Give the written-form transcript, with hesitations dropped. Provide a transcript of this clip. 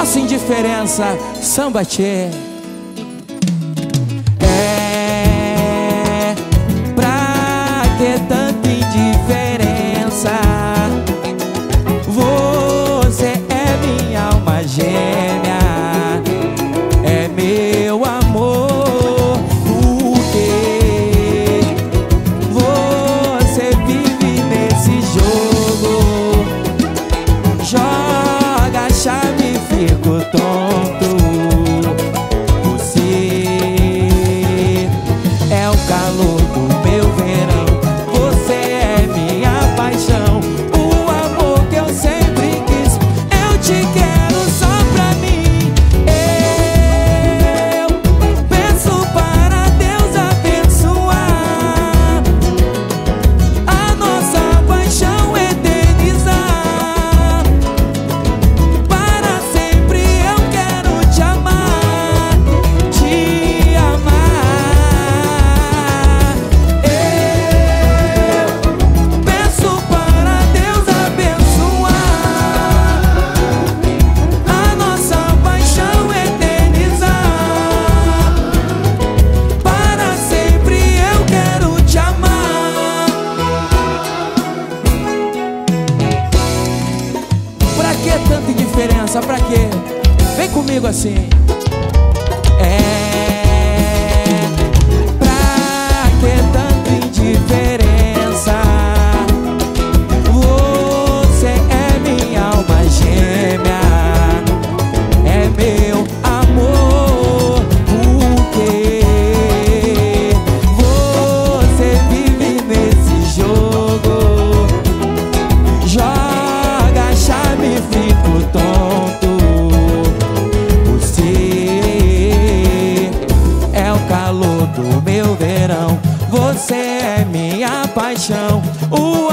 Nossa Indiferença, Samba Tchê. É pra ter tanta indiferença, você é minha alma gêmea, é meu amor. Porque você vive nesse jogo, joga a chave, fico tonto. Você é o calor do meu verão, você é minha paixão, o amor que eu sempre quis. Eu te quero só pra mim. Eu peço para Deus abençoar a nossa paixão, eternizar. Tanta indiferença, pra quê? Vem comigo assim. É pra que tanta indiferença? Você é minha alma gêmea, é meu amor. Porque você vive nesse jogo, joga a chave, fico tonto. Você é o calor do meu verão, você é minha paixão, o